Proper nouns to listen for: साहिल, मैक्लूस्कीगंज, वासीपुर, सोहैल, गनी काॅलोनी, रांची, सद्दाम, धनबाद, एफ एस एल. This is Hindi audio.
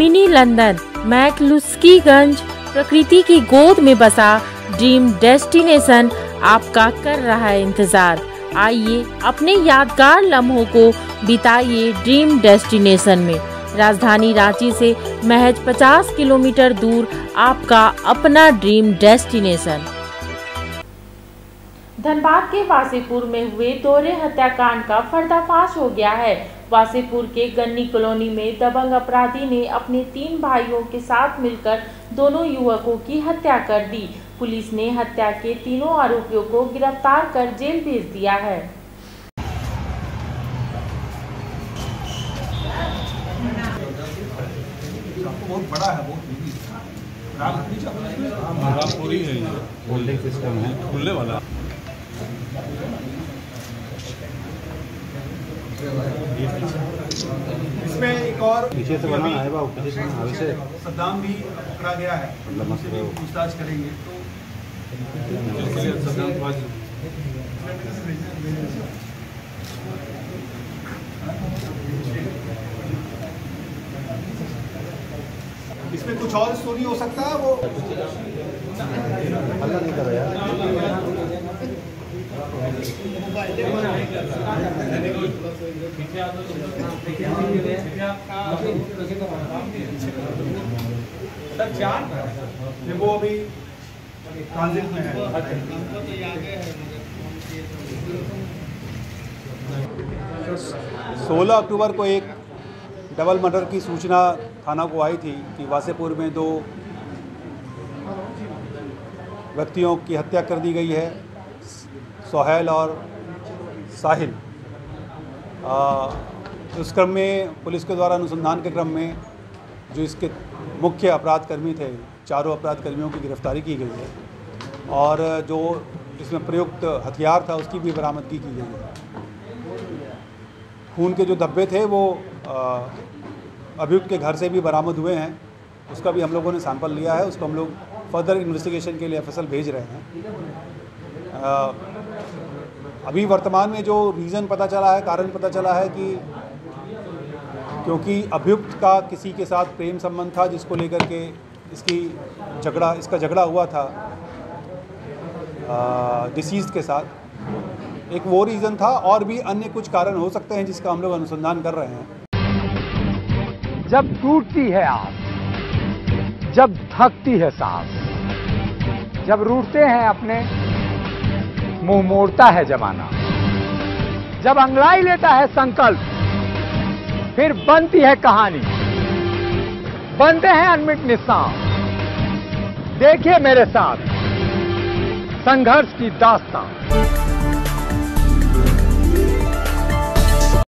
मिनी लंदन, मैक्लूस्कीगंज, प्रकृति की गोद में बसा ड्रीम डेस्टिनेशन आपका कर रहा है इंतजार। आइए अपने यादगार लम्हों को बिताइए ड्रीम डेस्टिनेशन में। राजधानी रांची से महज 50 किलोमीटर दूर आपका अपना ड्रीम डेस्टिनेशन। धनबाद के वासीपुर में हुए दोहरे हत्याकांड का पर्दाफाश हो गया है। वासीपुर के गन्नी कॉलोनी में दबंग अपराधी ने अपने 3 भाइयों के साथ मिलकर दोनों युवकों की हत्या कर दी। पुलिस ने हत्या के तीनों आरोपियों को गिरफ्तार कर जेल भेज दिया है। बहुत बड़ा है, बहुत है, होल्डिंग सिस्टम है, खुलने वाला इसमें एक और पीछे से बना है, सद्दाम भी पकड़ा गया है, पूछताछ करेंगे तो इसमें कुछ और स्टोरी हो सकता है। वो हल्ला नहीं कर रहा यार, वो अभी ट्रांजिट में है। 16 अक्टूबर को एक डबल मर्डर की सूचना थाना को आई थी कि वासीपुर में 2 व्यक्तियों की हत्या कर दी गई है, सोहैल और साहिल। उस क्रम में पुलिस के द्वारा अनुसंधान के क्रम में जो इसके मुख्य अपराधकर्मी थे, 4 अपराधकर्मियों की गिरफ्तारी की गई है और जो इसमें प्रयुक्त हथियार था उसकी भी बरामदगी की गई है। खून के जो धब्बे थे वो अभियुक्त के घर से भी बरामद हुए हैं, उसका भी हम लोगों ने सैंपल लिया है, उसको हम लोग फर्दर इन्वेस्टिगेशन के लिए FSL भेज रहे हैं। अभी वर्तमान में जो रीज़न पता चला है, कारण पता चला है कि क्योंकि अभियुक्त का किसी के साथ प्रेम संबंध था जिसको लेकर के इसका झगड़ा हुआ था डिसीज के साथ, एक वो रीज़न था और भी अन्य कुछ कारण हो सकते हैं जिसका हम लोग अनुसंधान कर रहे हैं। जब टूटती है आस, जब थकती है सांस, जब रूठते हैं अपने, मुंह मोड़ता है जमाना, जब अंगड़ाई लेता है संकल्प, फिर बनती है कहानी, बनते हैं अनमिट निशान। देखिए मेरे साथ संघर्ष की दास्तान।